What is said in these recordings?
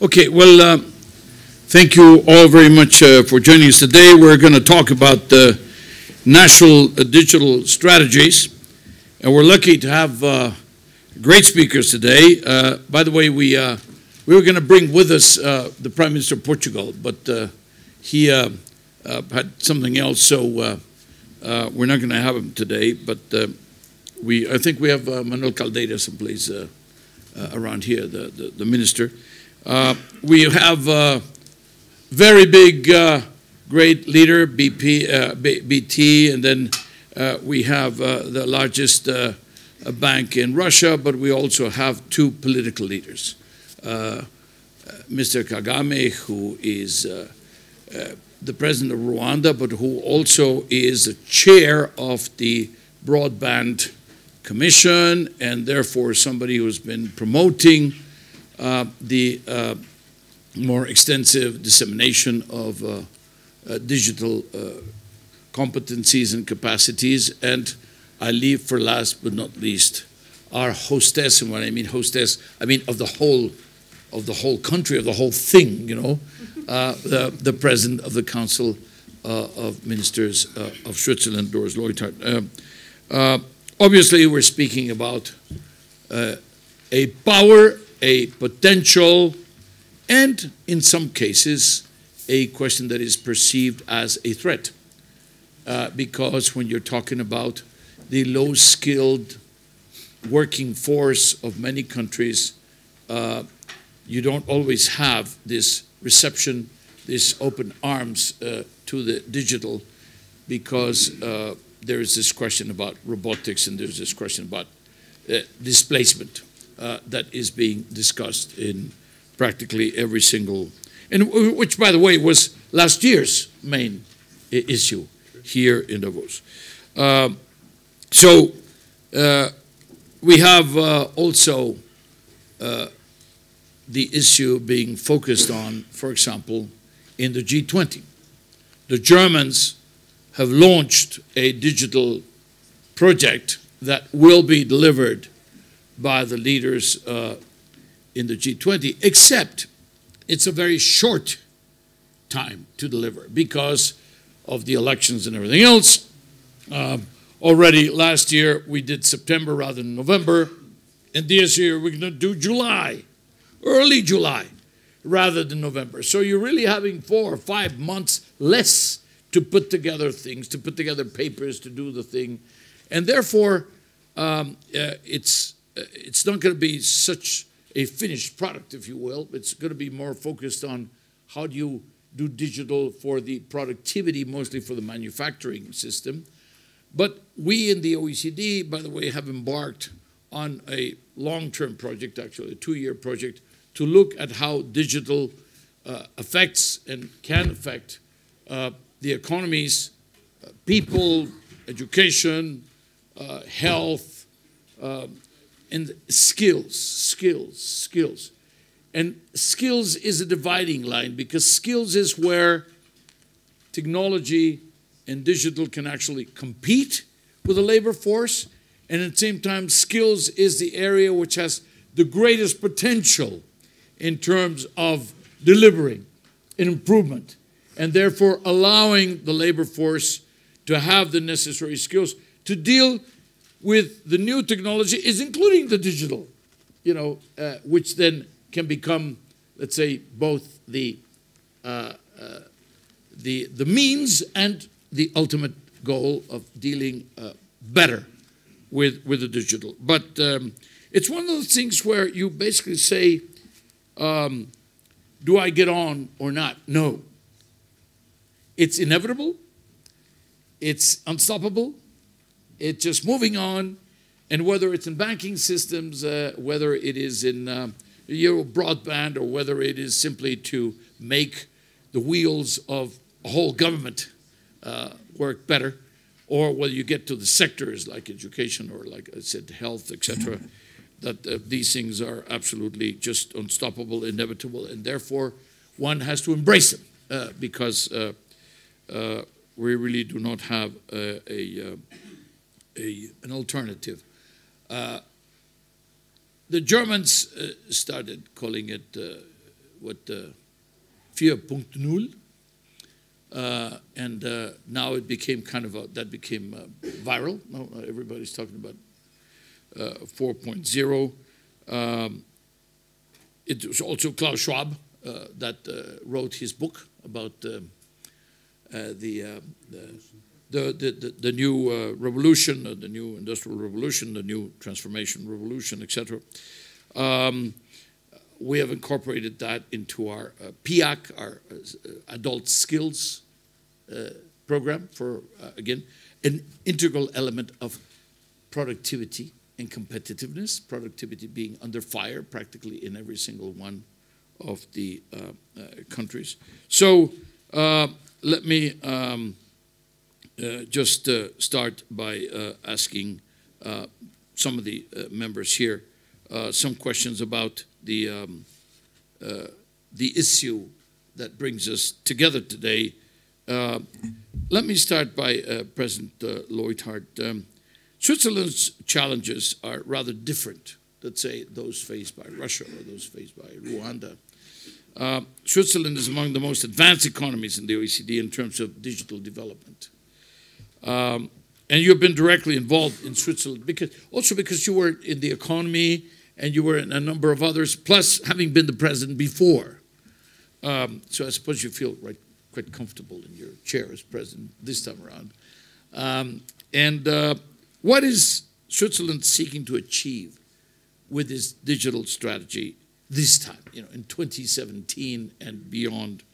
Okay, well, thank you all very much for joining us today. We're going to talk about national digital strategies, and we're lucky to have great speakers today. By the way, we were going to bring with us the Prime Minister of Portugal, but he had something else, so we're not going to have him today. But I think we have Manuel Caldeira someplace around here, the minister. We have a very big, great leader, BT, and then we have the largest bank in Russia, but we also have two political leaders. Mr. Kagame, who is the president of Rwanda, but who also is the chair of the Broadband Commission, and therefore somebody who has been promoting the more extensive dissemination of digital competencies and capacities. And I leave for last but not least our hostess, and when I mean hostess, I mean of the whole country, of the whole thing, you know, the president of the Council of Ministers of Switzerland, Doris Leuthard. Obviously, we're speaking about a power, a potential, and in some cases, a question that is perceived as a threat. Because when you're talking about the low-skilled working force of many countries, you don't always have this reception, this open arms to the digital, because there is this question about robotics and there's this question about displacement. That is being discussed in practically every single, and which, by the way, was last year's main issue here in Davos. So we have also the issue being focused on, for example, in the G20. The Germans have launched a digital project that will be delivered by the leaders in the G20, except it's a very short time to deliver because of the elections and everything else. Already last year, we did September rather than November, and this year we're going to do July, early July, rather than November. So you're really having 4 or 5 months less to put together things, to put together papers, to do the thing. And therefore, it's not going to be such a finished product, if you will. It's going to be more focused on how do you do digital for the productivity, mostly for the manufacturing system. But we in the OECD, by the way, have embarked on a long-term project, actually a 2-year project, to look at how digital affects and can affect the economies, people, education, health, and skills. And skills is a dividing line because skills is where technology and digital can actually compete with the labor force. And at the same time, skills is the area which has the greatest potential in terms of delivering an improvement and therefore allowing the labor force to have the necessary skills to deal with the new technology, is including the digital, you know, which then can become, let's say, both the means and the ultimate goal of dealing better with the digital. But it's one of those things where you basically say, do I get on or not? No. It's inevitable. It's unstoppable. It's just moving on, and whether it's in banking systems, whether it is in Euro broadband, or whether it is simply to make the wheels of a whole government work better, or whether you get to the sectors like education or, like I said, health, etc., that these things are absolutely just unstoppable, inevitable, and therefore one has to embrace them because we really do not have an alternative. The Germans started calling it 4.0, and now it became kind of viral. Now everybody's talking about 4.0. It was also Klaus Schwab that wrote his book about the new revolution, the new industrial revolution, the new transformation revolution, etc. We have incorporated that into our PIAAC, our adult skills program for, again, an integral element of productivity and competitiveness, productivity being under fire practically in every single one of the countries. So let me just start by asking some of the members here some questions about the issue that brings us together today. Let me start by President Leuthard. Switzerland's challenges are rather different, let's say, those faced by Russia or those faced by Rwanda. Switzerland is among the most advanced economies in the OECD in terms of digital development. And you've been directly involved in Switzerland, because you were in the economy and you were in a number of others, plus having been the president before. So I suppose you feel quite comfortable in your chair as president this time around. What is Switzerland seeking to achieve with its digital strategy this time, in 2017 and beyond?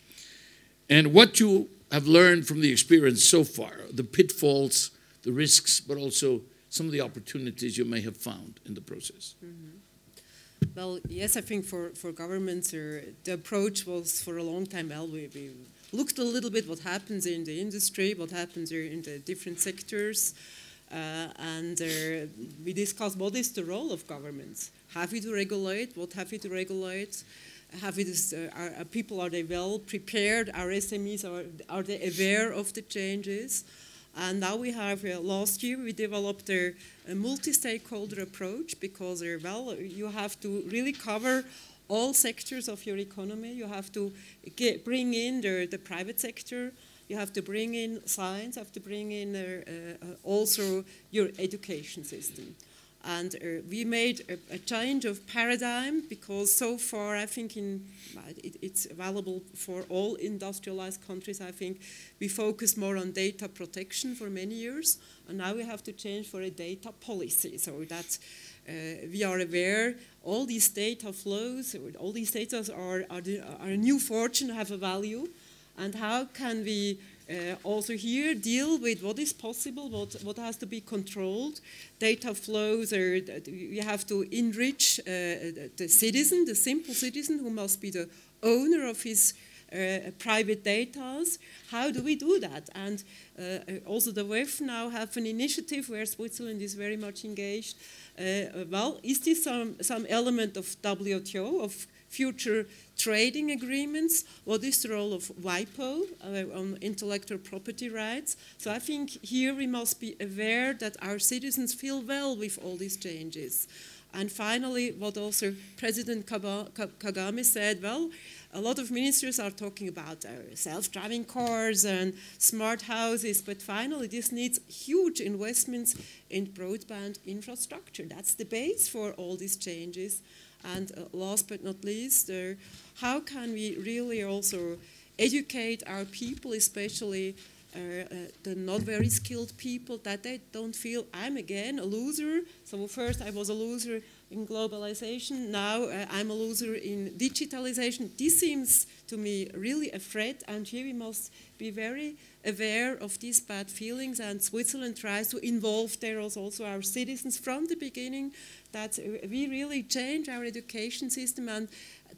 And what you have learned from the experience so far, the pitfalls, the risks, but also some of the opportunities you may have found in the process? Mm-hmm. Well, yes, I think for governments, the approach was for a long time, we looked a little bit what happens in the industry, what happens in the different sectors, we discussed what is the role of governments. Have we to regulate? What have we to regulate? Have we to, are people, are they well prepared? Our SMEs, are they aware of the changes? And now we have, last year we developed a multi-stakeholder approach because, you have to really cover all sectors of your economy. You have to bring in the private sector. You have to bring in science. You have to bring in also your education system. And we made a change of paradigm because so far, I think it's available for all industrialized countries. I think we focused more on data protection for many years, and now we have to change for a data policy. So that we are aware all these data flows, all these data are a new fortune, have a value, and how can we also here deal with what is possible, what has to be controlled. Data flows, you have to enrich the citizen, the simple citizen who must be the owner of his private data. How do we do that? And also the WEF now have an initiative where Switzerland is very much engaged. Is this some element of WTO, of future trading agreements? What is the role of WIPO on intellectual property rights? So I think here we must be aware that our citizens feel well with all these changes. And finally, what also President Kagame said, a lot of ministers are talking about self-driving cars and smart houses, but finally this needs huge investments in broadband infrastructure. That's the base for all these changes. And last but not least, how can we really also educate our people, especially the not very skilled people, that they don't feel, I'm again a loser. So first I was a loser in globalization, now I'm a loser in digitalization. This seems to me really a threat, and here we must be very aware of these bad feelings, and Switzerland tries to involve there also our citizens from the beginning, that we really change our education system and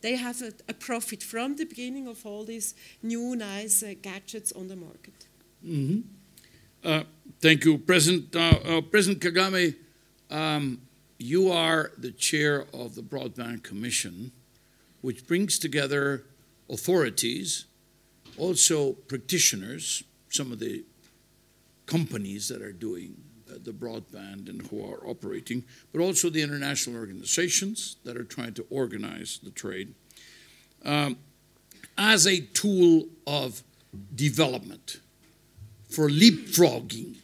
they have a profit from the beginning of all these new nice gadgets on the market. Mm-hmm. Thank you, President. President Kagame, you are the chair of the Broadband Commission, which brings together authorities, also practitioners, some of the companies that are doing the broadband and who are operating, but also the international organizations that are trying to organize the trade. as a tool of development, for leapfrogging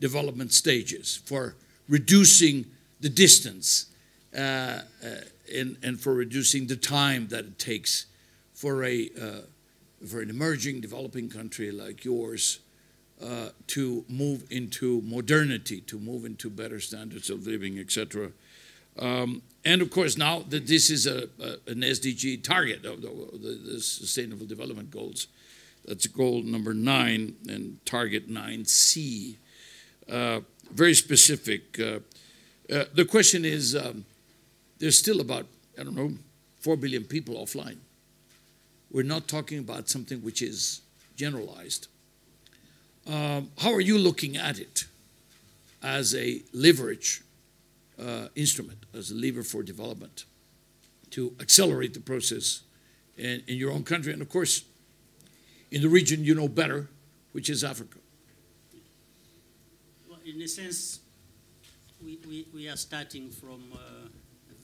development stages, for reducing the distance and for reducing the time that it takes for an emerging developing country like yours to move into modernity, to move into better standards of living, etc. And of course, now that this is an SDG target of the Sustainable Development Goals, that's goal number 9 and target 9C, very specific. The question is, there's still about, I don't know, 4 billion people offline. We're not talking about something which is generalized. How are you looking at it as a leverage instrument, as a lever for development to accelerate the process in your own country? And of course, in the region you know better, which is Africa. Well, in a sense, we are starting from a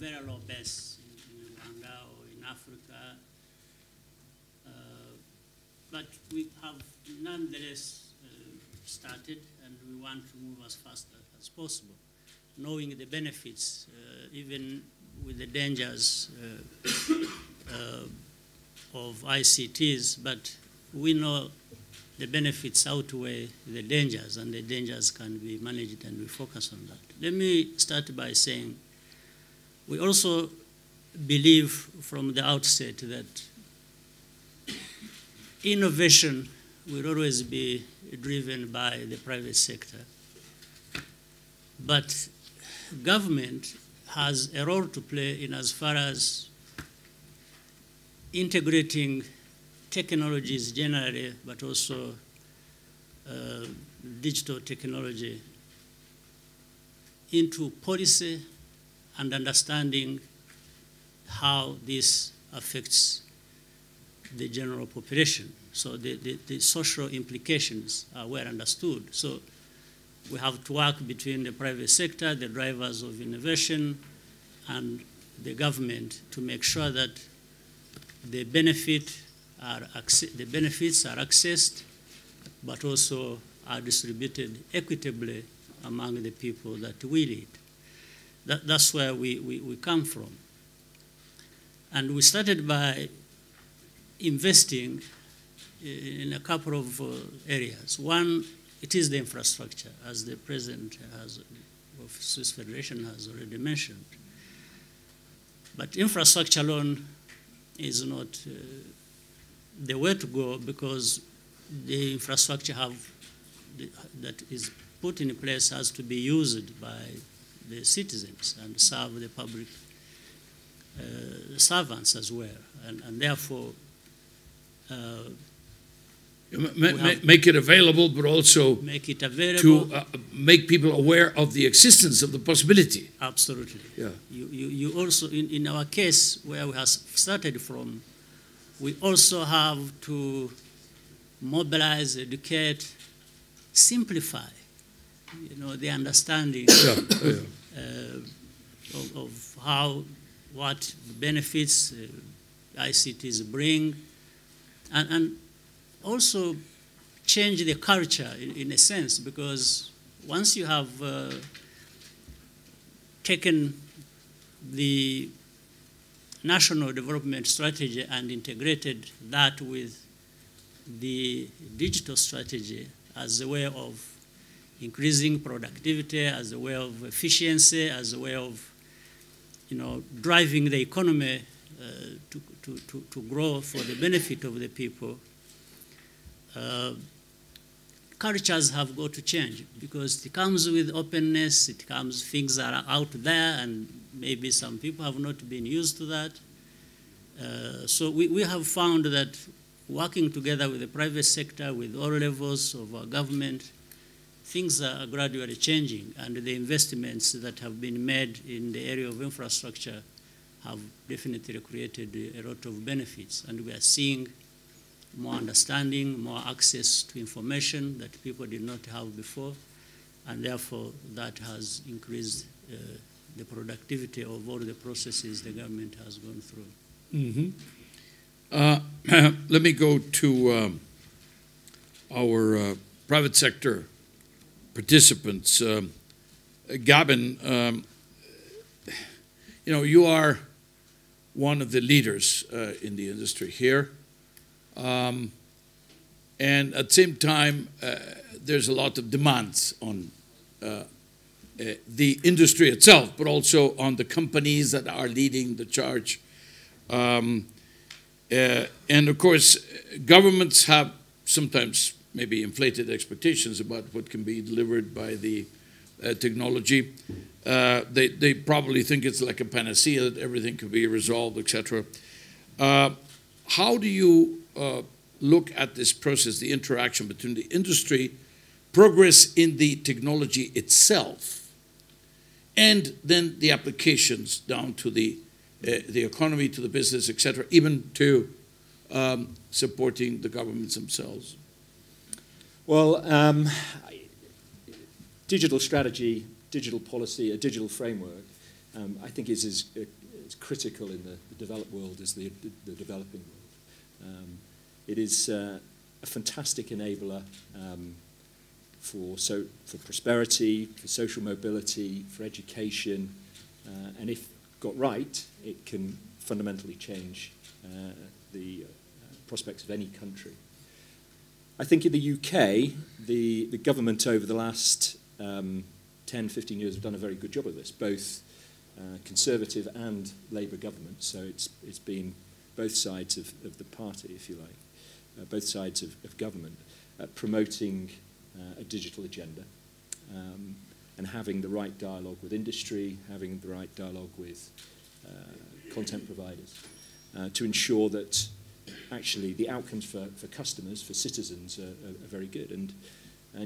very low base in Rwanda or in Africa. But we have nonetheless started, and we want to move as fast as possible, knowing the benefits, even with the dangers of ICTs. But we know the benefits outweigh the dangers, and the dangers can be managed, and we focus on that. Let me start by saying we also believe from the outset that innovation will always be driven by the private sector. But government has a role to play in as far as integrating technologies generally, but also digital technology, into policy and understanding how this affects the general population. So the social implications are well understood. So we have to work between the private sector, the drivers of innovation, and the government to make sure that the benefits are accessed, but also are distributed equitably among the people that we lead. That's where we come from. And we started by investing in a couple of areas. One, it is the infrastructure, as the president of Swiss Federation has already mentioned. But infrastructure alone is not the way to go, because the infrastructure that is put in place has to be used by the citizens and serve the public servants as well, and therefore, make it available, but also make it available to make people aware of the existence of the possibility. Absolutely. Yeah. You also, in our case, where we have started from, we also have to mobilize, educate, simplify, you know, the understanding of what benefits ICTs bring, and also change the culture in a sense, because once you have taken the national development strategy and integrated that with the digital strategy as a way of increasing productivity, as a way of efficiency, as a way of, you know, driving the economy to grow for the benefit of the people, cultures have got to change, because it comes with openness, it comes things that are out there, and maybe some people have not been used to that. So we have found that working together with the private sector, with all levels of our government, things are gradually changing, and the investments that have been made in the area of infrastructure have definitely created a lot of benefits, and we are seeing more understanding, more access to information that people did not have before, and therefore that has increased the productivity of all the processes the government has gone through. Mm-hmm. Let me go to our private sector participants. Gavin, you know, you are one of the leaders in the industry here. And at the same time, there's a lot of demands on the industry itself, but also on the companies that are leading the charge. And of course, governments have sometimes maybe inflated expectations about what can be delivered by the technology. They probably think it's like a panacea, that everything can be resolved, etc. How do you look at this process, the interaction between the industry, progress in the technology itself, and then the applications down to the economy, to the business, etc., even to supporting the governments themselves? Well, digital strategy, digital policy, a digital framework, I think is as critical in the developed world as the developing world. It is a fantastic enabler for prosperity, for social mobility, for education, and if got right, it can fundamentally change the prospects of any country. I think in the UK, the government over the last 10, 15 years have done a very good job of this, both Conservative and Labour governments. So it's been both sides of the party, if you like, both sides of government, promoting a digital agenda and having the right dialogue with industry, having the right dialogue with content providers to ensure that actually the outcomes for customers, for citizens, are very good. And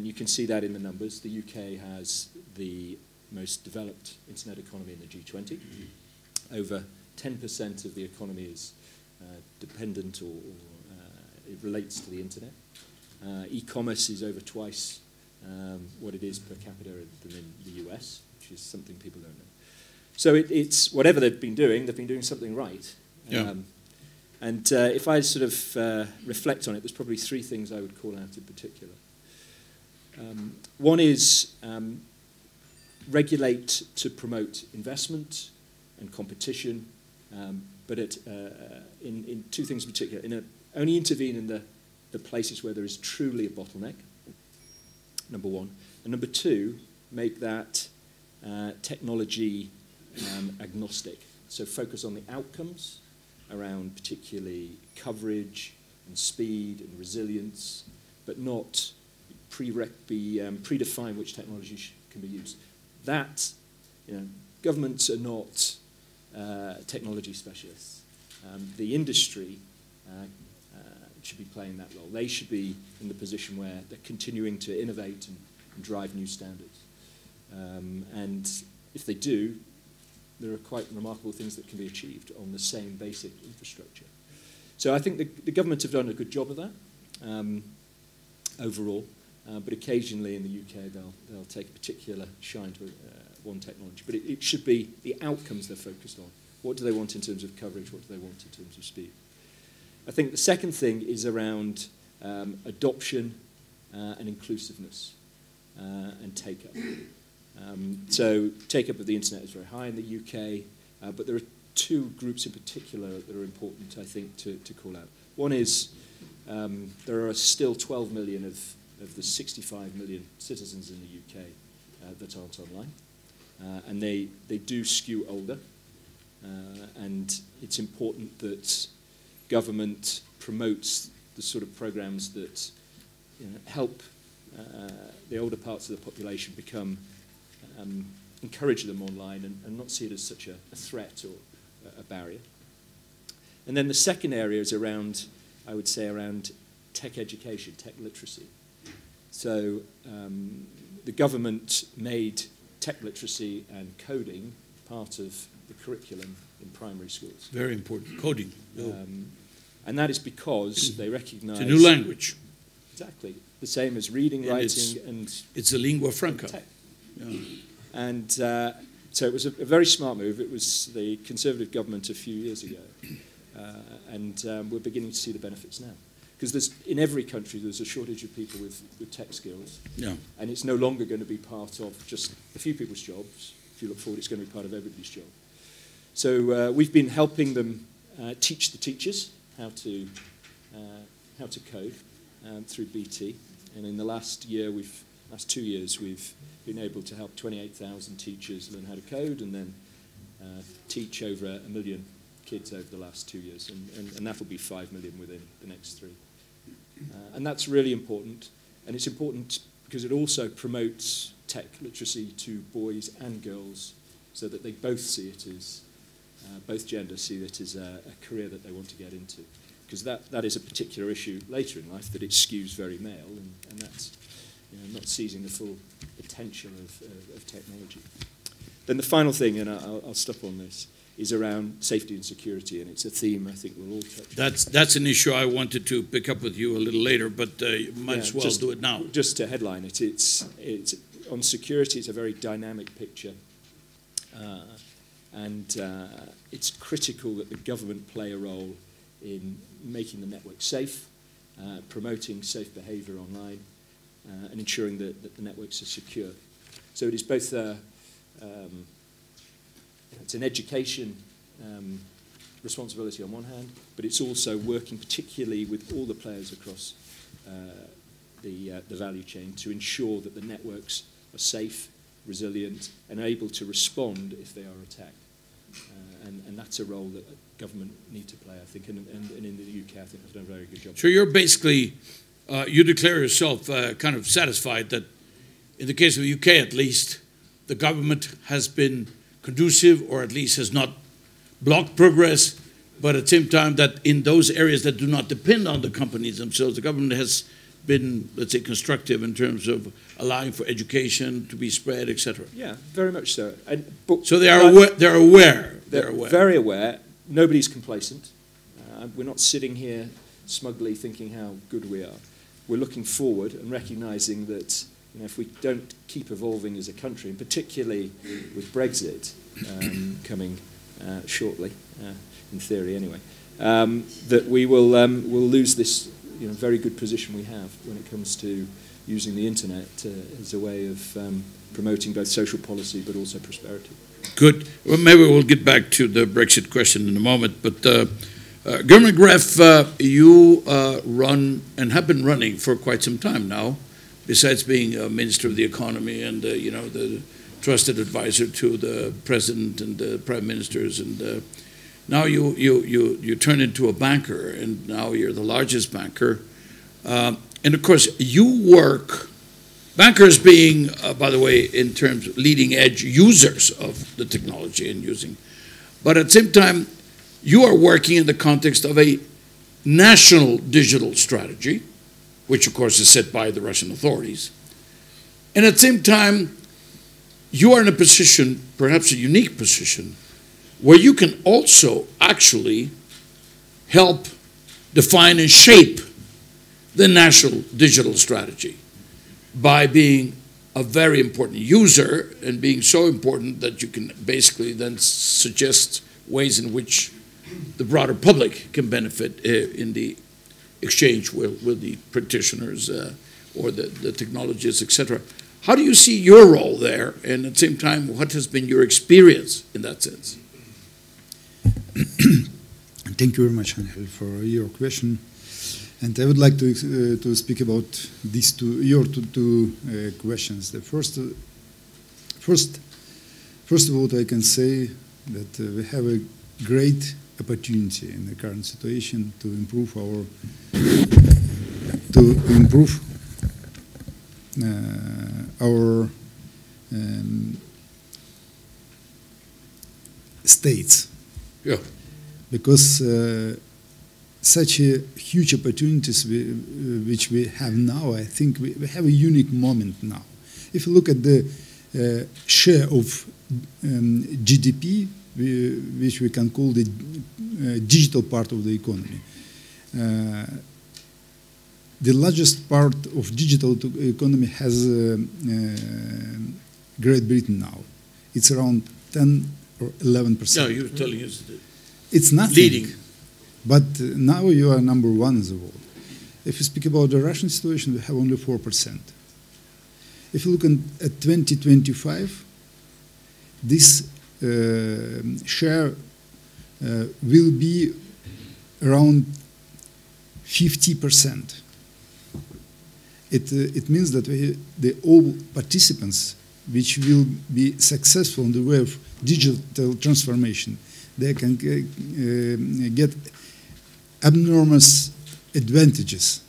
you can see that in the numbers. The UK has the most developed internet economy in the G20. Over 10% of the economy is dependent or it relates to the internet. E-commerce is over twice what it is per capita than in the US, which is something people don't know. So it's whatever they've been doing something right. Yeah. And if I sort of reflect on it, there's probably three things I would call out in particular. One is regulate to promote investment and competition, but in two things in particular. Only intervene in the places where there is truly a bottleneck, number one. And number two, make that technology agnostic. So focus on the outcomes around particularly coverage and speed and resilience, but not predefine which technology can be used. That, you know, governments are not technology specialists. The industry should be playing that role. They should be in the position where they're continuing to innovate and drive new standards. And if they do, there are quite remarkable things that can be achieved on the same basic infrastructure. So I think the government have done a good job of that overall. But occasionally in the UK, they'll take a particular shine to one technology. But it should be the outcomes they're focused on. What do they want in terms of coverage? What do they want in terms of speed? I think the second thing is around adoption and inclusiveness and take-up. So take-up of the internet is very high in the UK, but there are two groups in particular that are important, I think, to call out. One is there are still 12 million of the 65 million citizens in the UK that aren't online. And they do skew older. And it's important that government promotes the sort of programs that, you know, help the older parts of the population become, encourage them online and not see it as such a threat or a barrier. And then the second area is around, I would say, around tech education, tech literacy. So the government made tech literacy and coding part of the curriculum in primary schools. Very important, coding. And that is because they recognise... It's a new language. Exactly. The same as reading, and writing and... It's a lingua franca. And, yeah. And so it was a very smart move. It was the Conservative government a few years ago We're beginning to see the benefits now. Because in every country there's a shortage of people with tech skills. Yeah. And it's no longer going to be part of just a few people's jobs. If you look forward, it's going to be part of everybody's job. So we've been helping them teach the teachers how to code through BT. And in the last 2 years, we've been able to help 28,000 teachers learn how to code and then teach over 1 million kids over the last 2 years, and that will be 5 million within the next 3. And that's really important, and it's important because it also promotes tech literacy to boys and girls so that they both see it as, both genders see it as a career that they want to get into. Because that is a particular issue later in life, that it skews very male, and that's not seizing the full potential of technology. Then the final thing, and I'll stop on this, is around safety and security, and it's a theme I think we'll all touch on. That's an issue I wanted to pick up with you a little later, but you might as well do it now. Just to headline it, it's on security, it's a very dynamic picture, and it's critical that the government play a role in making the network safe, promoting safe behaviour online, and ensuring that the networks are secure. So it is both it's an education responsibility on one hand, but it's also working particularly with all the players across the value chain to ensure that the networks are safe, resilient, and able to respond if they are attacked. And that's a role that government need to play, I think, and in the UK, I think I've done a very good job. So you're basically, you declare yourself kind of satisfied that, in the case of the UK at least, the government has been conducive, or at least has not blocked progress, but at the same time that in those areas that do not depend on the companies themselves, the government has been, let's say, constructive in terms of allowing for education to be spread, etc. Yeah, very much so. So they are aware. They're aware. Very aware. Nobody's complacent. We're not sitting here smugly thinking how good we are. We're looking forward and recognizing that if we don't keep evolving as a country, and particularly with Brexit coming shortly, in theory anyway, that we will lose this very good position we have when it comes to using the internet as a way of promoting both social policy but also prosperity. Good. Well, maybe we'll get back to the Brexit question in a moment, but Herman Gref, you run and have been running for quite some time now, besides being a Minister of the Economy and the trusted advisor to the President and the Prime Ministers, and now you turn into a banker, and now you're the largest banker. And of course, you work, bankers being, by the way, in terms of leading edge users of the technology and using, but at the same time, you are working in the context of a national digital strategy, which of course is set by the Russian authorities. And at the same time, you are in a position, perhaps a unique position, where you can also actually help define and shape the national digital strategy by being a very important user and being so important that you can basically then suggest ways in which the broader public can benefit in the exchange with the practitioners or the technologists, etc. How do you see your role there? And at the same time, what has been your experience in that sense? Thank you very much, Angel, for your question. And I would like to speak about these two questions. The first of all, I can say that we have a great opportunity in the current situation to improve our states, yeah, because such a huge opportunities which we have now. I think we have a unique moment now. If you look at the share of GDP. Which we can call the digital part of the economy. The largest part of digital economy has Great Britain now. It's around 10 or 11%. No, you're telling us it's nothing. Leading. But now you are number one in the world. If you speak about the Russian situation, we have only 4%. If you look at 2025, this share will be around 50%. It means that all participants which will be successful in the way of digital transformation, they can get enormous advantages.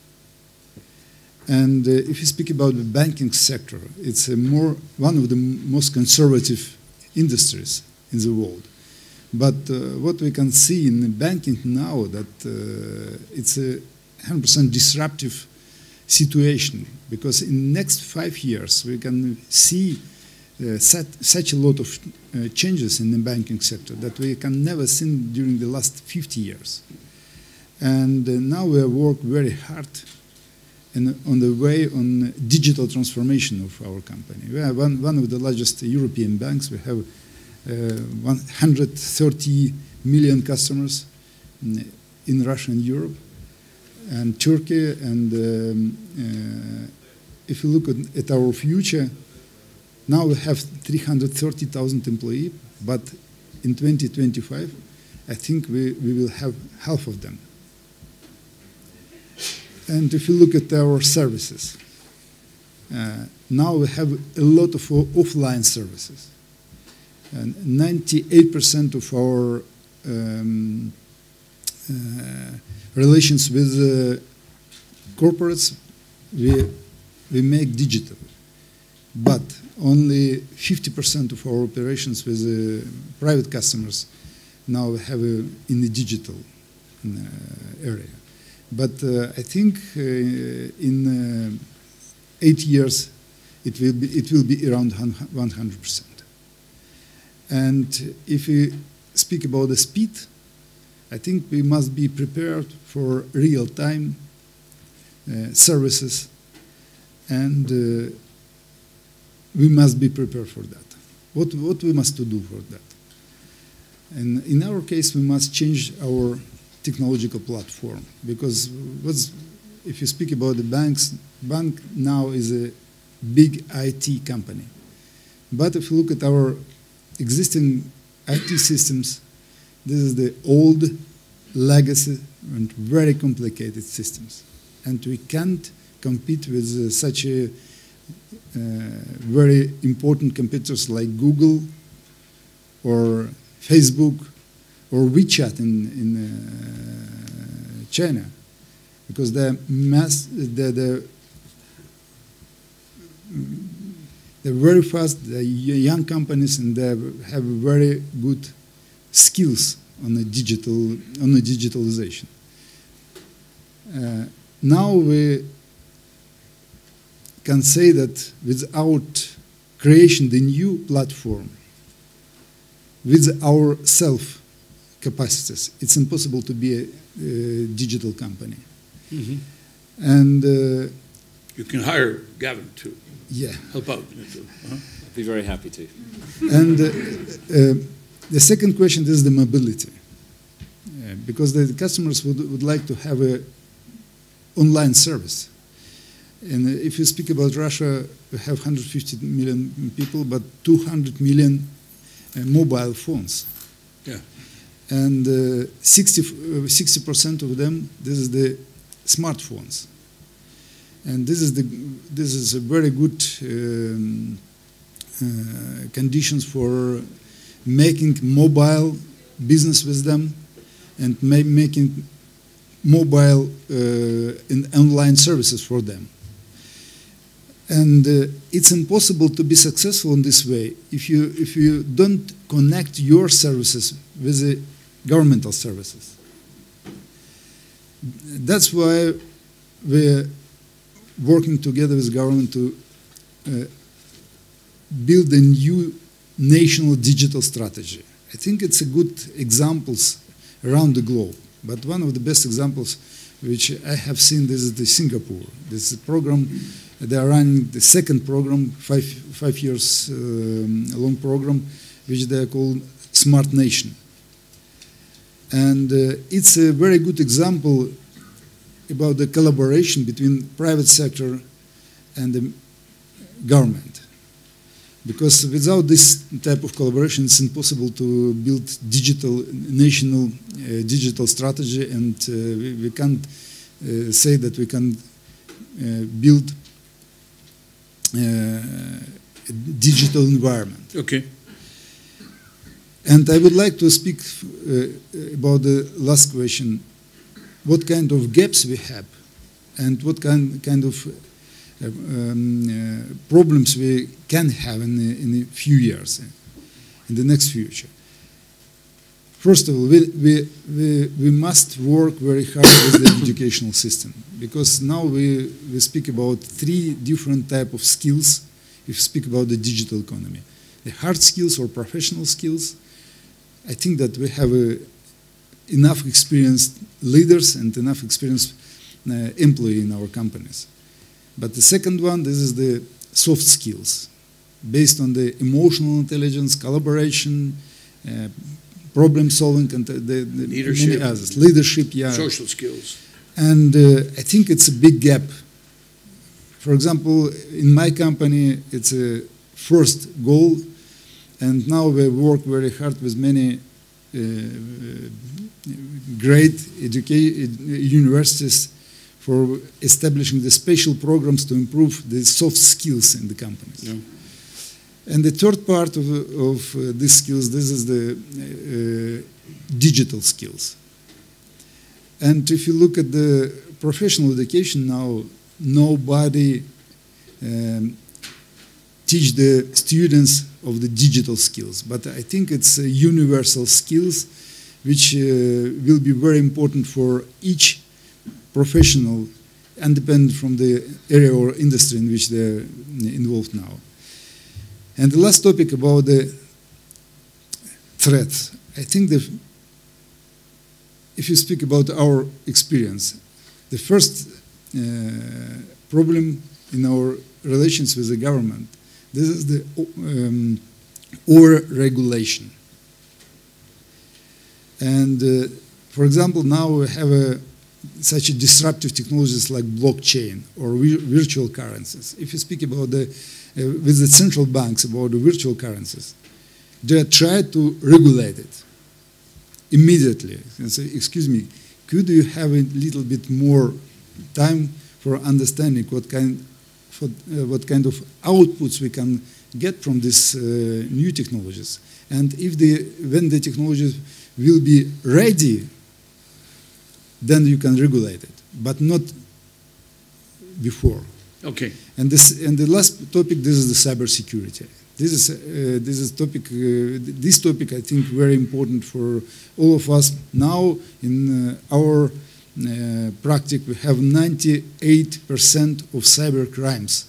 And if you speak about the banking sector, it's one of the most conservative industries in the world. But what we can see in banking now, that it's a 100% disruptive situation, because in next 5 years we can see such a lot of changes in the banking sector that we can never see during the last 50 years. And now we work very hard on the way on digital transformation of our company. We are one of the largest European banks. We have 130 million customers in Russia and Europe and Turkey. And if you look at our future, now we have 330,000 employees, but in 2025, I think we will have half of them. And if you look at our services, now we have a lot of offline services. And 98% of our relations with corporates, we make digital. But only 50% of our operations with private customers now have in the digital area. But I think in 8 years it will be around 100%. And if we speak about the speed, I think we must be prepared for real-time services, and we must be prepared for that. What we must do for that? And in our case, we must change our technological platform, because if you speak about the bank now is a big IT company. But if you look at our existing IT systems, this is the old legacy and very complicated systems. And we can't compete with such a very important competitors like Google or Facebook or WeChat in China, because they're very fast, they're young companies, and they have very good skills on the digitalization. Now we can say that without creation the new platform, with our self capacities, it's impossible to be a digital company. Mm-hmm. And you can hire Gavin to help out. I'd be very happy to. And the second question is the mobility, because the customers would like to have an online service. And if you speak about Russia, we have 150 million people, but 200 million mobile phones. Yeah. And 60% of them, this is the smartphones. And this is a very good conditions for making mobile business with them, and making mobile and online services for them. And it's impossible to be successful in this way if you don't connect your services with the governmental services. That's why we're working together with government to build a new national digital strategy. I think it's a good examples around the globe, but one of the best examples which I have seen, this is the Singapore. This is a program. They are running the second program, five years long program, which they call Smart Nation. And it's a very good example about the collaboration between private sector and the government. Because without this type of collaboration, it's impossible to build digital, national digital strategy, and we can't say that we can build a digital environment. Okay. And I would like to speak about the last question. What kind of gaps we have, and what kind of problems we can have in a few years, in the next future. First of all, we must work very hard with the educational system, because now we speak about three different types of skills if we speak about the digital economy. The hard skills or professional skills. I think that we have enough experienced leaders and enough experienced employees in our companies. But the second one, this is the soft skills, based on the emotional intelligence, collaboration, problem solving, and the leadership. Many others. Leadership, yeah. Social skills. And I think it's a big gap. For example, in my company, it's a first goal, and now we work very hard with many great universities for establishing the special programs to improve the soft skills in the companies. Yeah. And the third part of these skills, this is the digital skills. And if you look at the professional education now, nobody teach the students of the digital skills. But I think it's universal skills which will be very important for each professional, independent from the area or industry in which they're involved now. And the last topic about the threats. I think that if you speak about our experience, the first problem in our relations with the government, this is the over-regulation. And for example, now we have such a disruptive technologies like blockchain or virtual currencies. If you speak about with the central banks about the virtual currencies, they try to regulate it immediately and say, excuse me, could you have a little bit more time for understanding what kind of outputs we can get from these new technologies? And when the technologies will be ready, then you can regulate it, but not before. Okay. And the last topic, this is the cybersecurity. This topic I think very important for all of us. Now in our practice, we have 98% of cyber crimes,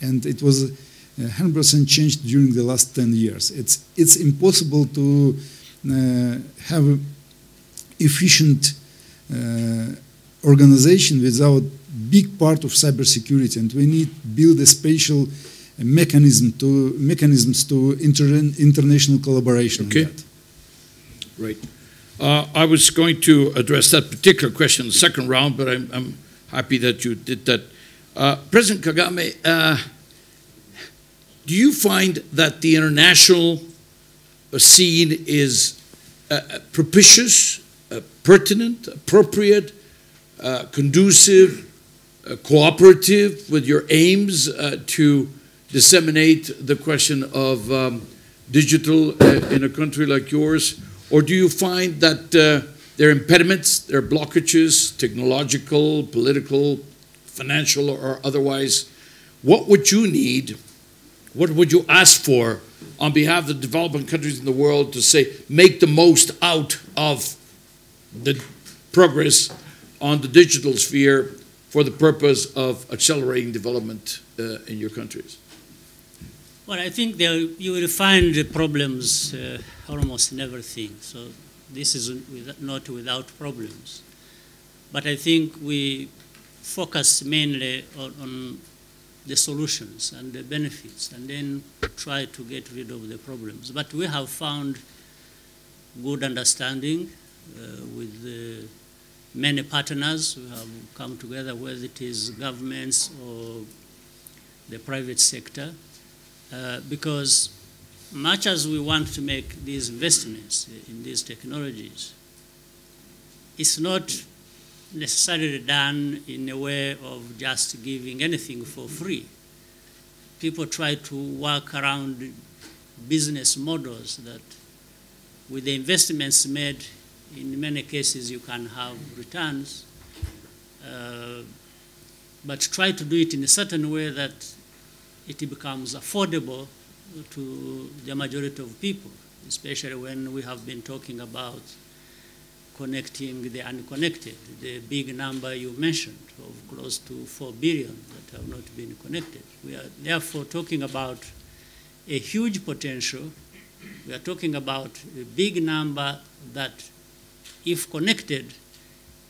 and it was 100% changed during the last 10 years. It's impossible to have efficient organization without big part of cybersecurity, and we need to build a special mechanisms to international collaboration. Okay. On that. Right. I was going to address that particular question in the second round, but I'm happy that you did that. President Kagame, do you find that the international scene is propitious, pertinent, appropriate, conducive, cooperative with your aims to disseminate the question of digital in a country like yours? Or do you find that there are impediments, there are blockages, technological, political, financial, or otherwise? What would you need? What would you ask for on behalf of the developing countries in the world to say, make the most out of the progress on the digital sphere for the purpose of accelerating development in your countries? Well, I think you will find the problems almost in everything. So this is not without problems. But I think we focus mainly on the solutions and the benefits, and then try to get rid of the problems. But we have found good understanding with many partners who have come together, whether it is governments or the private sector, because much as we want to make these investments in these technologies, it's not necessarily done in a way of just giving anything for free. People try to work around business models that with the investments made, in many cases you can have returns, but try to do it in a certain way that it becomes affordable to the majority of people, especially when we have been talking about connecting the unconnected, the big number you mentioned of close to 4 billion that have not been connected. We are therefore talking about a huge potential. We are talking about a big number that, if connected,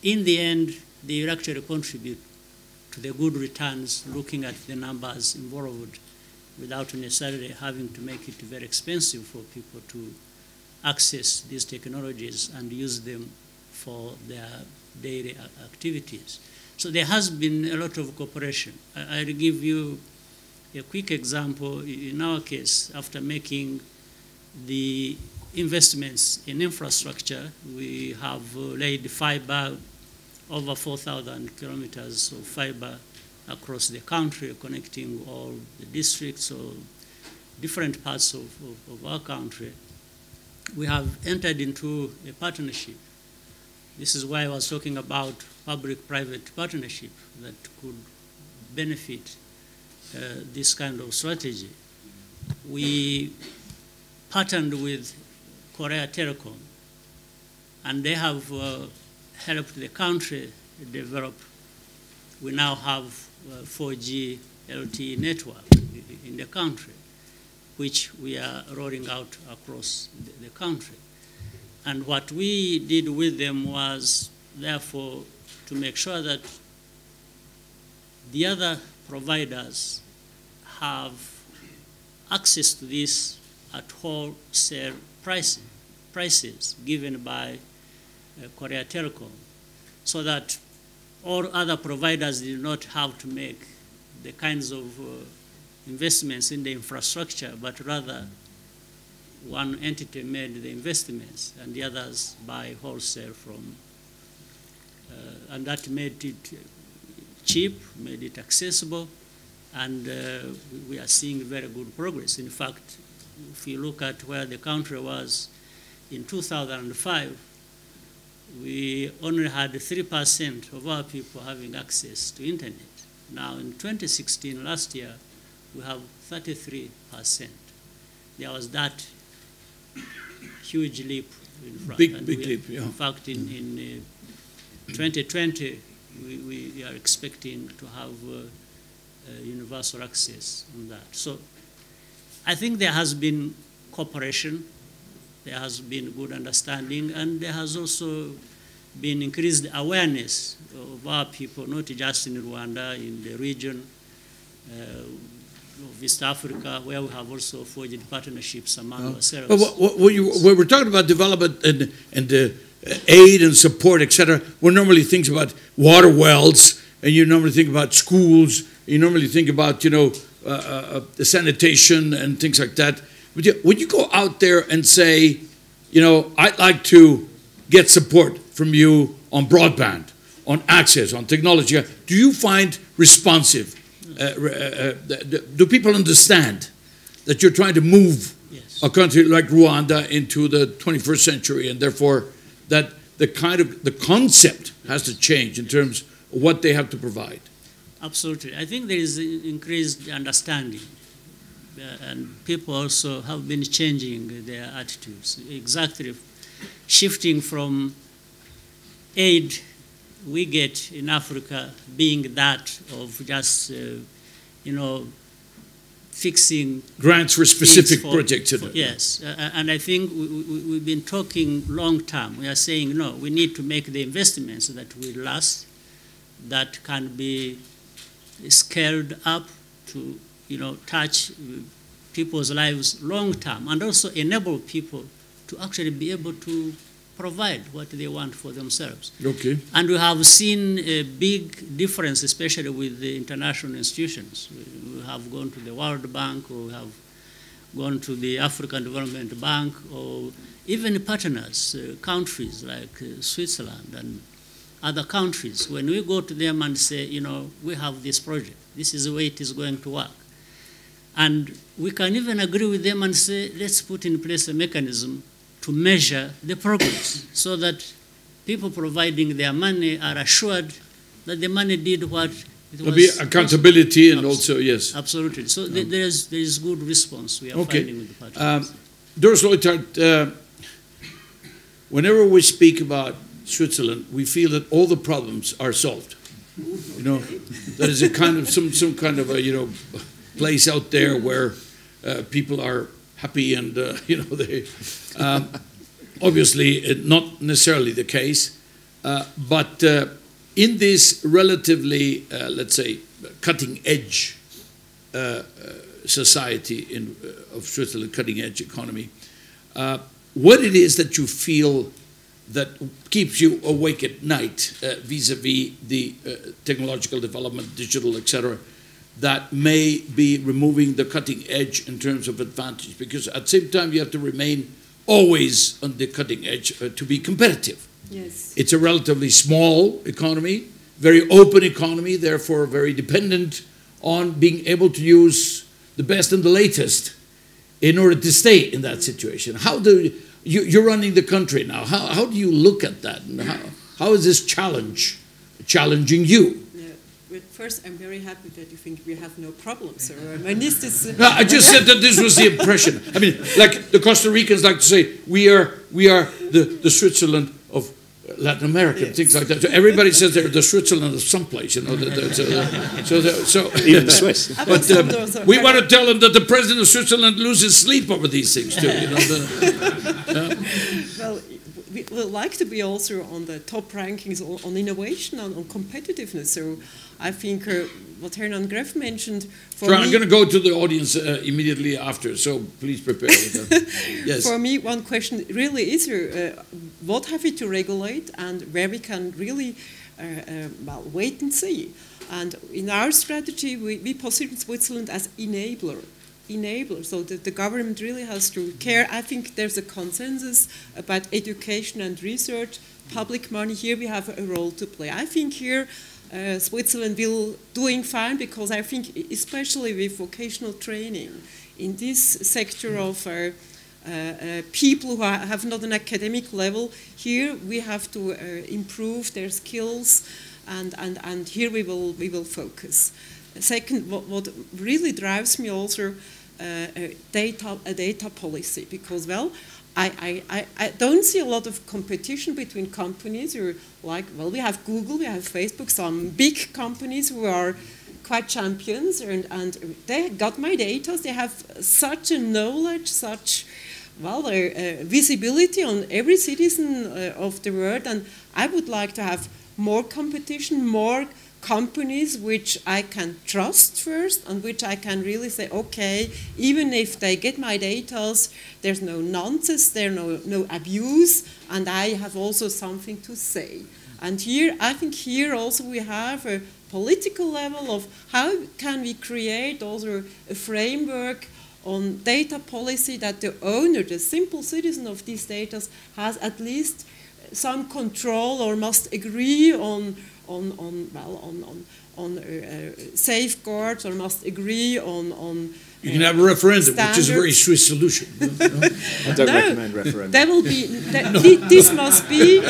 in the end, they will actually contribute to the good returns, looking at the numbers involved, without necessarily having to make it very expensive for people to access these technologies and use them for their daily activities. So there has been a lot of cooperation. I'll give you a quick example. In our case, after making the investments in infrastructure, we have laid fiber, over 4,000 kilometers of fiber across the country, connecting all the districts or different parts of our country. We have entered into a partnership. This is why I was talking about public-private partnership that could benefit this kind of strategy. We partnered with Korea Telecom, and they have helped the country develop. We now have 4G LTE network in the country, which we are rolling out across the country. And what we did with them was, therefore, to make sure that the other providers have access to this at wholesale prices given by Korea Telecom, so that all other providers did not have to make the kinds of investments in the infrastructure, but rather one entity made the investments and the others buy wholesale from, and that made it cheap, made it accessible, and we are seeing very good progress. In fact, if you look at where the country was in 2005, we only had 3% of our people having access to internet. Now in 2016, last year, we have 33%. There was that huge leap. In fact, big leap, yeah. In fact, in 2020, we are expecting to have universal access on that. So I think there has been cooperation, there has been good understanding, and there has also been increased awareness of our people, not just in Rwanda, in the region of East Africa, where we have also forged partnerships among ourselves. When we're talking about development and aid and support, etc., we normally think about water wells, and you normally think about schools, you normally think about, you know, sanitation and things like that. Would you go out there and say, you know, I'd like to get support from you on broadband, on access, on technology? Do you find responsive? Do people understand that you're trying to move yes. a country like Rwanda into the 21st century, and therefore that the kind of the concept has to change in terms of what they have to provide? Absolutely. I think there is increased understanding, and people also have been changing their attitudes, exactly shifting from aid we get in Africa being that of just, you know, fixing grants for specific projects. Yes, and I think we've been talking long term. We are saying, no, we need to make the investments that will last, that can be scaled up to, you know, touch people's lives long term, and also enable people to actually be able to provide what they want for themselves. Okay. And we have seen a big difference, especially with the international institutions. We have gone to the World Bank, or we have gone to the African Development Bank, or even partners, countries like Switzerland and other countries. When we go to them and say, you know, we have this project, this is the way it is going to work. And we can even agree with them and say, let's put in place a mechanism to measure the progress so that people providing their money are assured that the money did what it was. There'll be accountability and also, yes. Absolutely. So there is good response we are finding with the partners. Doris Leuthard, whenever we speak about Switzerland, we feel that all the problems are solved. You know, that is a kind of, some kind of a, you know, place out there where people are happy and, you know, they, obviously not necessarily the case. But in this relatively, let's say, cutting edge society in, of Switzerland, cutting edge economy, what it is that you feel that keeps you awake at night vis-a-vis the technological development, digital, etc., that may be removing the cutting edge in terms of advantage, because at the same time you have to remain always on the cutting edge to be competitive. Yes. It's a relatively small economy, very open economy, therefore very dependent on being able to use the best and the latest in order to stay in that situation. How do you, you're running the country now, how do you look at that? And how is this challenging you? First, I'm very happy that you think we have no problems. No, I just said that this was the impression. I mean, like the Costa Ricans like to say, we are the Switzerland of Latin America, yes. Things like that. So everybody says they're the Switzerland of someplace, you know. Even the Swiss. But we want to tell them that the president of Switzerland loses sleep over these things too. You know, well, we would like to be also on the top rankings on innovation and on competitiveness. So I think what Herman Gref mentioned. Sure, I'm going to go to the audience immediately after, so please prepare. Yes. For me, one question really is what have we to regulate and where we can really well, wait and see. And in our strategy, we position Switzerland as enabler. So the government really has to care. I think there's a consensus about education and research, public money. Here we have a role to play. I think here Switzerland will doing fine, because I think especially with vocational training in this sector of people who have not an academic level, here we have to improve their skills, and here we will focus. Second, what really drives me also a data policy, because well, I don't see a lot of competition between companies. You're like, well, we have Google, we have Facebook, some big companies who are quite champions, and they got my data. They have such a knowledge, such well, visibility on every citizen of the world, and I would like to have more competition, more companies which I can trust first, and which I can really say, okay, even if they get my data, there's no nonsense, there's no abuse, and I have also something to say. And here, I think here also we have a political level of how can we create also a framework on data policy that the owner, the simple citizen of these data, has at least some control or must agree on safeguards, or must agree on. You can have a referendum, standards. Which is a very Swiss solution. No? I don't recommend referendum. There will be. This must be.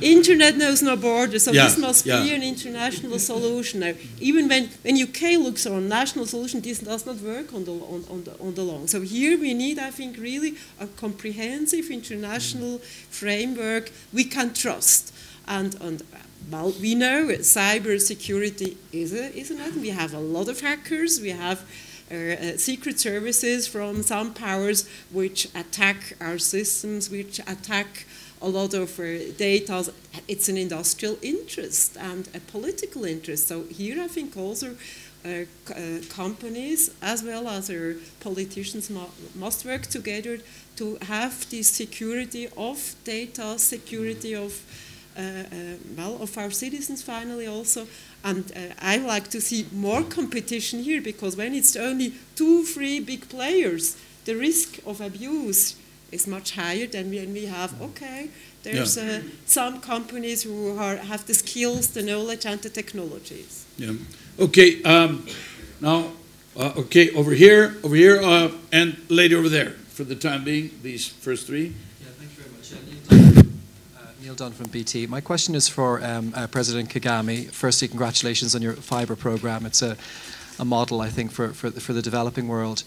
Internet knows no borders, so this must be an international solution. Now, even when UK looks on national solution, this does not work on the long. So here we need, I think, really a comprehensive international framework we can trust. And well, we know cyber security is an item. We have a lot of hackers. We have secret services from some powers which attack our systems, which attack a lot of data. It's an industrial interest and a political interest. So here I think also companies as well as our politicians must work together to have the security of data, security of well, of our citizens finally also. And I like to see more competition here, because when it's only 2-3 big players, the risk of abuse is much higher than when we have, okay, there's some companies who are, have the skills, the knowledge, and the technologies. Yeah. Okay. Now, okay, over here, and lady over there. For the time being, these first three. Yeah, thank you very much. Neil Dunn from BT. My question is for President Kagame. Firstly, congratulations on your fibre programme. It's a model, I think, for the developing world.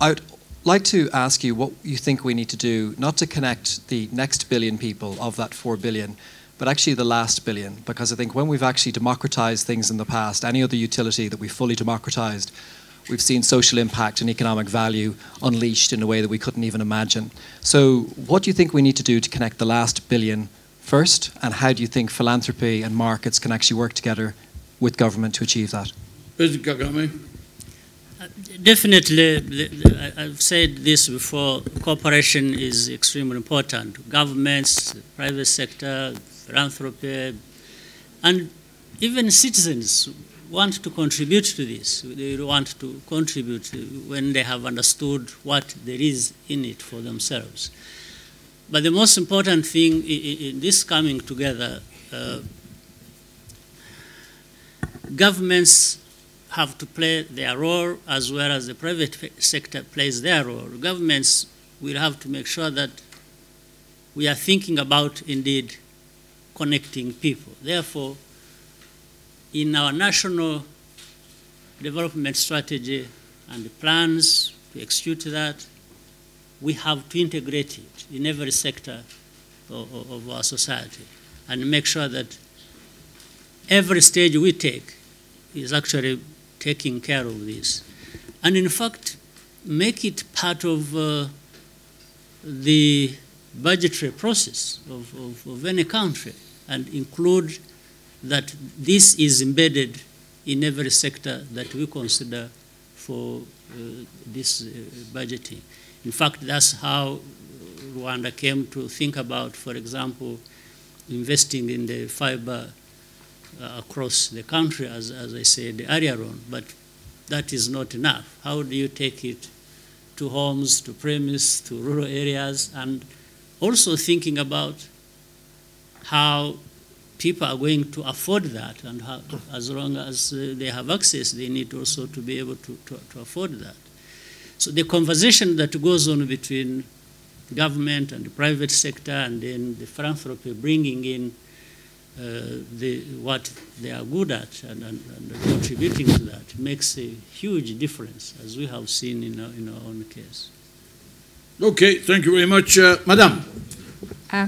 I'd like to ask you what you think we need to do, not to connect the next billion people of that 4 billion, but actually the last billion, because I think when we've actually democratized things in the past, any other utility that we fully democratized, we've seen social impact and economic value unleashed in a way that we couldn't even imagine. So what do you think we need to do to connect the last billion first, and how do you think philanthropy and markets can actually work together with government to achieve that? President Kagame. Definitely, I've said this before, cooperation is extremely important. Governments, private sector, philanthropy, and even citizens want to contribute to this. They want to contribute when they have understood what there is in it for themselves. But the most important thing in this coming together, governments have to play their role as well as the private sector plays their role. Governments will have to make sure that we are thinking about, indeed, connecting people. Therefore, in our national development strategy and the plans to execute that, we have to integrate it in every sector of our society and make sure that every stage we take is actually taking care of this, and in fact make it part of the budgetary process of any country, and include that this is embedded in every sector that we consider for this budgeting. In fact, that's how Rwanda came to think about, for example, investing in the fiber across the country, as I said earlier on, but that is not enough. How do you take it to homes, to premise, to rural areas, and also thinking about how people are going to afford that, and how, as long as they have access, they need also to be able to afford that. So the conversation that goes on between government and the private sector, and then the philanthropy bringing in what they are good at and contributing to that makes a huge difference, as we have seen in our own case. Okay, thank you very much. Madam.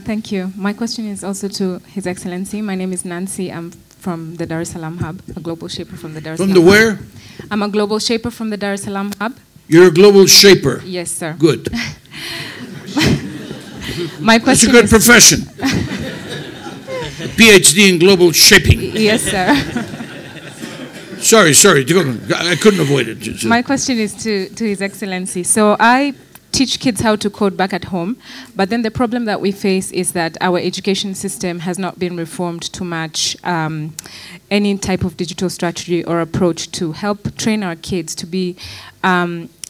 Thank you. My question is also to His Excellency. My name is Nancy. I'm from the Dar es Salaam Hub, a global shaper from the Dar es Salaam Hub. From the where? I'm a global shaper from the Dar es Salaam Hub. You're a global shaper? Yes, sir. Good. My question. That's a good profession. PhD in global shaping. Yes, sir. sorry, I couldn't avoid it. My question is to His Excellency. So I teach kids how to code back at home, but then the problem that we face is that our education system has not been reformed to match any type of digital strategy or approach to help train our kids to be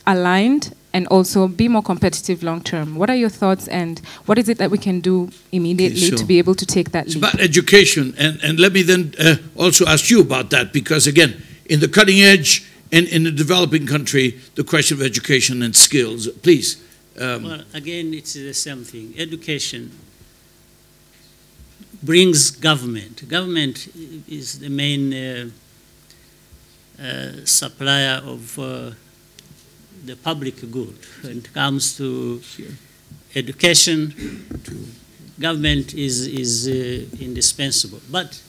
aligned and also be more competitive long term. What are your thoughts, and what is it that we can do immediately to be able to take that leap? It's about education, and let me then also ask you about that, because again, in the cutting edge and in the developing country, the question of education and skills, please. Well, again, it's the same thing. Education brings government. Government is the main supplier of the public good. When it comes to education, government is indispensable. But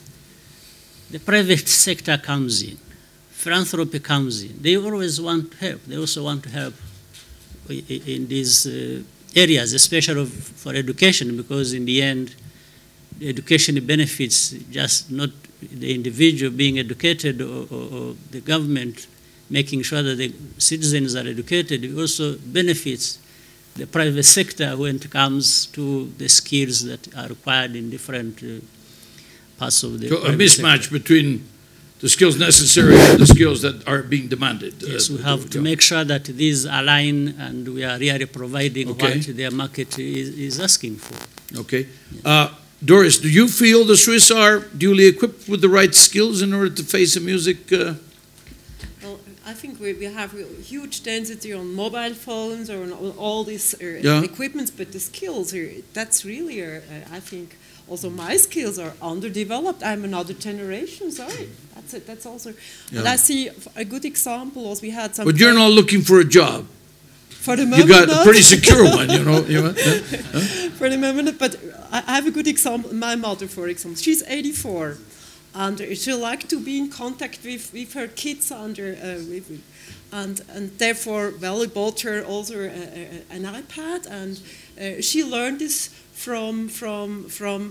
the private sector comes in, philanthropy comes in. They always want to help. They also want to help in these areas, especially for education, because in the end, education benefits just not the individual being educated or the government making sure that the citizens are educated. It also benefits the private sector when it comes to the skills that are required in different parts of the private sector. A mismatch between the skills necessary and the skills that are being demanded. Yes, we have to make sure that these align and we are really providing what their market is asking for. Okay. Yeah. Doris, do you feel the Swiss are duly equipped with the right skills in order to face the music? Well, I think we have a huge density on mobile phones or on all these equipments, but the skills, that's really, I think, also my skills are underdeveloped. I'm another generation, sorry. That's it, that's also. And I see a good example was we had some. But you're not looking for a job. For the moment, you got a pretty secure one, you know. For the moment, but I have a good example. My mother, for example, she's 84, and she likes to be in contact with her kids and therefore, well, I bought her also an iPad, and she learned this from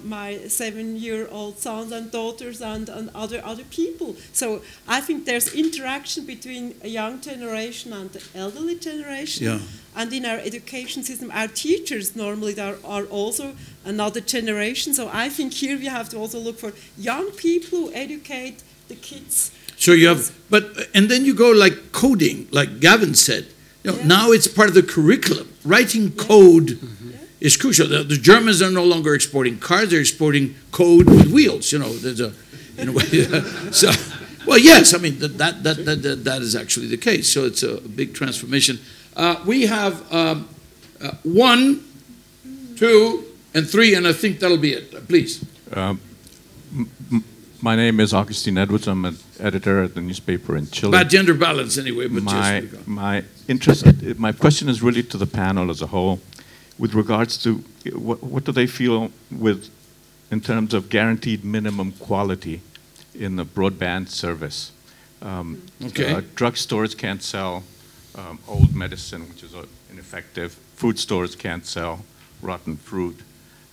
my 7-year-old sons and daughters and other people. So I think there's interaction between a young generation and the elderly generation. Yeah. And in our education system, our teachers normally are also another generation. So I think here we have to also look for young people who educate the kids. So you have, and then you go like coding, like Gavin said. You know, now it's part of the curriculum, writing code. It's crucial. The Germans are no longer exporting cars; they're exporting code with wheels. You know, there's a, in a way. So, well, yes, I mean that is actually the case. So it's a big transformation. We have 1, 2, and 3, and I think that'll be it. Please. My name is Augustine Edwards. I'm an editor at the newspaper in Chile. About gender balance, anyway. But my interest, my question is really to the panel as a whole. With regards to what do they feel in terms of guaranteed minimum quality in the broadband service? Drug stores can't sell old medicine, which is ineffective. Food stores can't sell rotten fruit.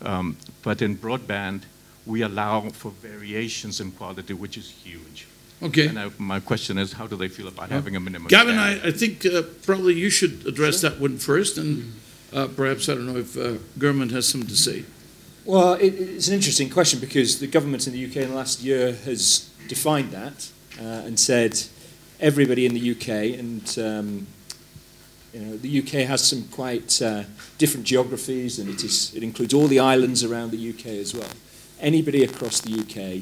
But in broadband, we allow for variations in quality, which is huge. Okay. And my question is, how do they feel about having a minimum Gavin, I think probably you should address that one first. And perhaps, I don't know if German has something to say. Well, it's an interesting question because the government in the UK in the last year has defined that and said everybody in the UK, and you know, the UK has some quite different geographies, and it includes all the islands around the UK as well. Anybody across the UK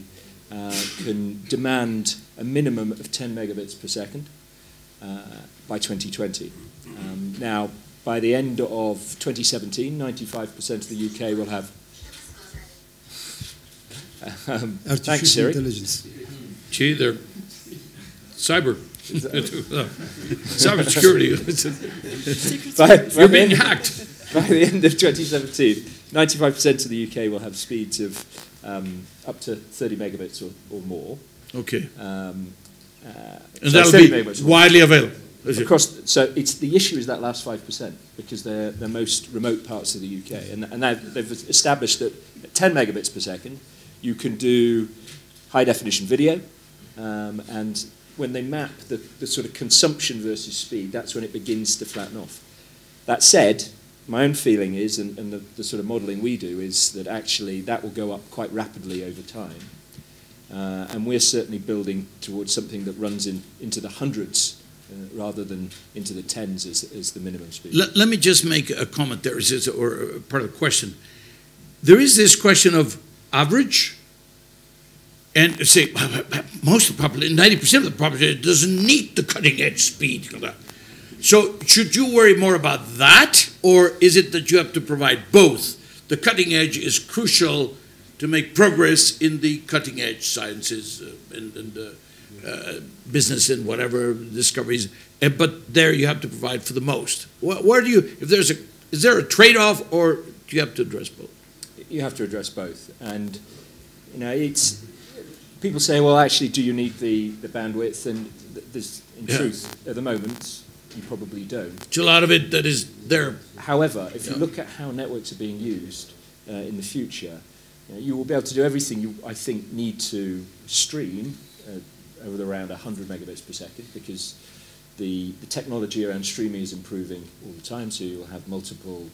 can demand a minimum of 10 megabits per second by 2020. Now, by the end of 2017, 95% of the UK will have thanks, Siri. Intelligence. Gee, they're cyber. Cyber security. You're being hacked. By the end of 2017, 95% of the UK will have speeds of up to 30 megabits or more. Okay. And so that will be widely available. Across, so the issue is that last 5% because they're the most remote parts of the UK, and they've established that at 10 megabits per second you can do high definition video, and when they map the sort of consumption versus speed, that's when it begins to flatten off. That said, my own feeling is, and the sort of modelling we do is that actually that will go up quite rapidly over time, and we're certainly building towards something that runs into the hundreds. Rather than into the tens as the minimum speed. Let me just make a comment there, or part of the question. There is this question of average, and say most of the population, 90% of the population doesn't need the cutting edge speed. So should you worry more about that, or is it that you have to provide both? The cutting edge is crucial to make progress in the cutting edge sciences and business and whatever discoveries, but there you have to provide for the most. Where do you, is there a trade-off, or do you have to address both? You have to address both, and you know, people say, well, actually, do you need the bandwidth? And there's, in truth, at the moment, you probably don't. It's a lot of it that is there. However, if you look at how networks are being used in the future, you will be able to do everything you, I think, need to stream over around 100 megabits per second, because the technology around streaming is improving all the time, so you'll have multiple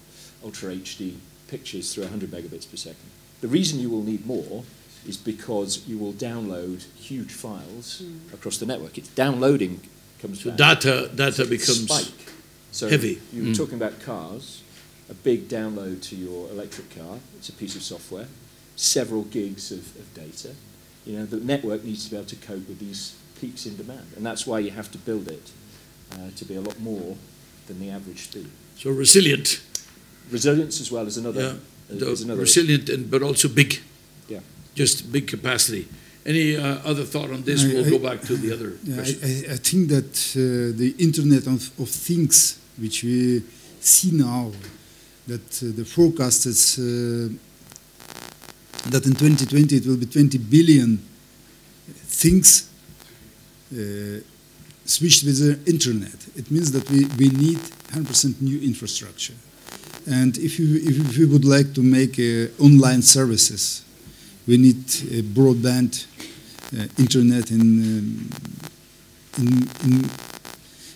ultra HD pictures through 100 megabits per second. The reason you will need more is because you will download huge files across the network. It's downloading comes back. Data becomes spike. So heavy. You were talking about cars, a big download to your electric car. It's a piece of software, several gigs of data. You know, the network needs to be able to cope with these peaks in demand, and that's why you have to build it to be a lot more than the average speed. So resilient. Resilience as well as another. Yeah, is another resilient, but also big. Yeah. Just big capacity. Any other thought on this? We'll go back to the other question. I think that the Internet of Things, which we see now, that the forecast is that in 2020 it will be 20 billion things switched with the Internet. It means that we need 100% new infrastructure. And if we would like to make online services, we need broadband, internet, in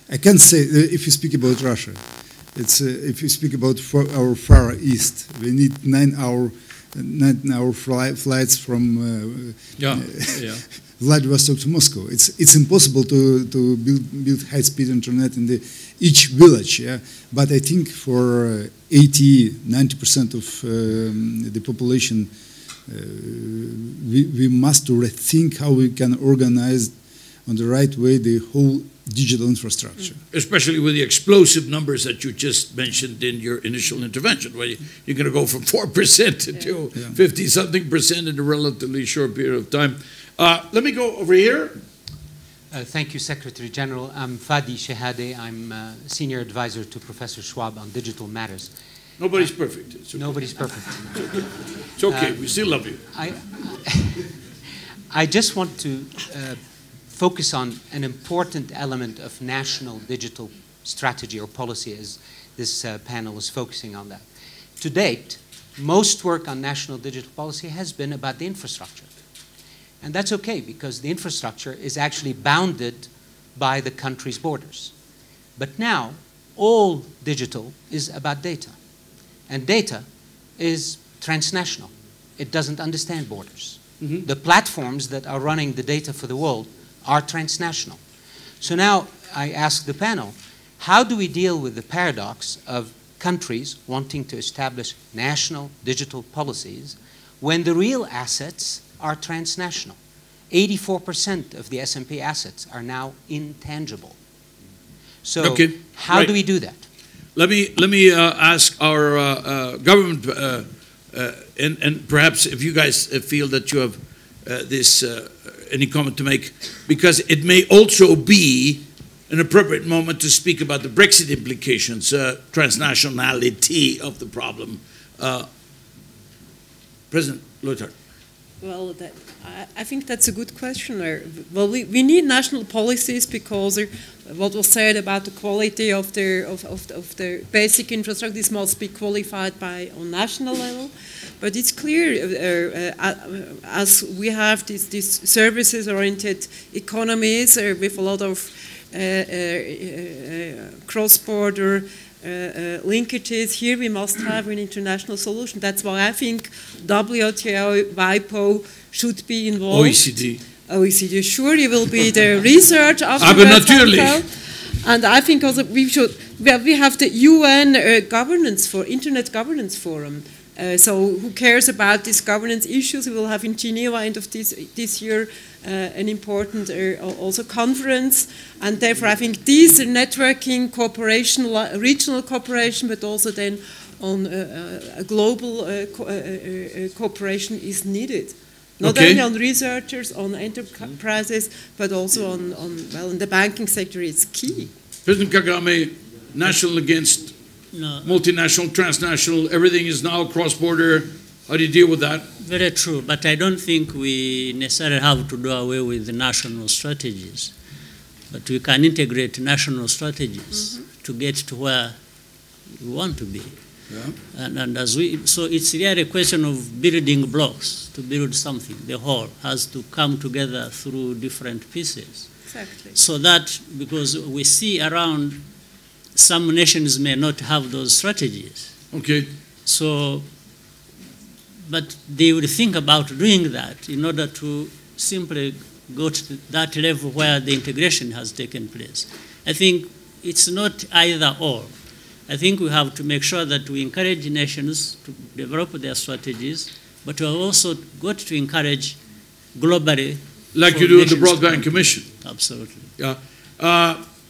I can't say, if you speak about Russia, it's, if you speak about our Far East, we need nine-hour flights from Vladivostok to Moscow. It's impossible to build high-speed internet in each village, yeah? But I think for 80–90% of the population, we must rethink how we can organize on the right way the whole digital infrastructure. Especially with the explosive numbers that you just mentioned in your initial intervention, where you're going to go from 4% to 50-something percent in a relatively short period of time. Let me go over here. Thank you, Secretary General. I'm Fadi Shehadeh. I'm Senior Advisor to Professor Schwab on digital matters. Nobody's perfect. Okay. Nobody's perfect. It's okay. We still love you. I just want to focus on an important element of national digital strategy or policy, as this panel is focusing on that. To date, most work on national digital policy has been about the infrastructure. And that's okay, because the infrastructure is actually bounded by the country's borders. But now, all digital is about data. And data is transnational. It doesn't understand borders. Mm-hmm. The platforms that are running the data for the world are transnational. So now I ask the panel, how do we deal with the paradox of countries wanting to establish national digital policies when the real assets are transnational? 84% of the S&P assets are now intangible. So how do we do that? Let me ask our government, and perhaps if you guys feel that you have any comment to make, because it may also be an appropriate moment to speak about the Brexit implications, transnationality of the problem. President Leuthard. Well, I think that's a good question. Well, we need national policies because what was said about the quality of their of their basic infrastructure, this must be qualified by on national level. But it's clear as we have these services-oriented economies with a lot of cross-border linkages, here we must have an international solution. That's why I think WTO, WIPO should be involved. OECD surely will be the research after. Aber natürlich. And I think also we have the UN Internet Governance Forum. So who cares about these governance issues? We will have in Geneva end of this year an important also conference, and therefore I think these networking cooperation, regional cooperation, but also then on a global cooperation is needed. Not only on researchers, on enterprises, but also on the banking sector is key. President Kagame, national against multinational, transnational, everything is now cross-border. How do you deal with that? Very true, but I don't think we necessarily have to do away with the national strategies. But we can integrate national strategies to get to where we want to be. Yeah. And as we, so it's really a question of building blocks to build something. The whole has to come together through different pieces. Exactly. So that, because we see around, some nations may not have those strategies. Okay. So, but they will think about doing that in order to simply go to that level where the integration has taken place. I think it's not either or. I think we have to make sure that we encourage nations to develop their strategies, but we have also got to encourage globally. Like you do with the Broadband Commission. Absolutely. Yeah.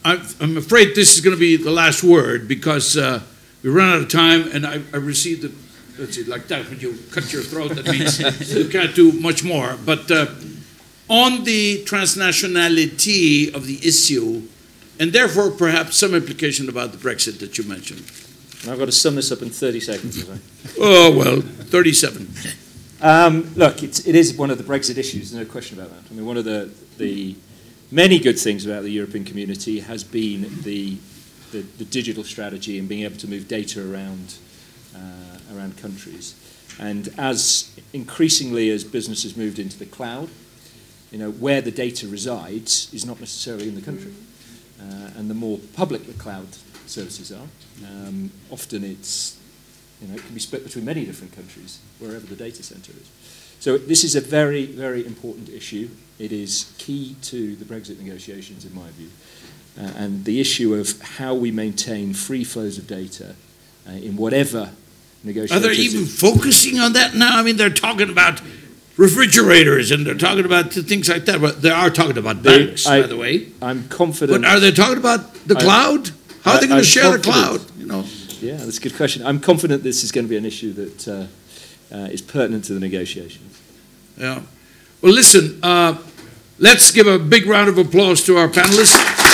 I'm afraid this is going to be the last word because we run out of time, and I received a, let's see, like that, when you cut your throat, that means you can't do much more. But on the transnationality of the issue, and therefore, perhaps some implication about the Brexit that you mentioned. And I've got to sum this up in 30 seconds. Or so. Oh, well, 37. Look, it is one of the Brexit issues, there's no question about that. I mean, one of the many good things about the European community has been the digital strategy and being able to move data around countries. And as increasingly as businesses moved into the cloud, you know, where the data resides is not necessarily in the country. And the more public the cloud services are, often it's, you know, it can be split between many different countries, wherever the data center is. So this is a very, very important issue. It is key to the Brexit negotiations, in my view. And the issue of how we maintain free flows of data in whatever negotiations. Are they even focusing on that now? I mean, they're talking about refrigerators, and they're talking about things like that. But they are talking about banks, by the way. I'm confident. But are they talking about the cloud? How are they going to share the cloud? You know. Yeah, that's a good question. I'm confident this is going to be an issue that is pertinent to the negotiations. Yeah. Well, listen. Let's give a big round of applause to our panelists.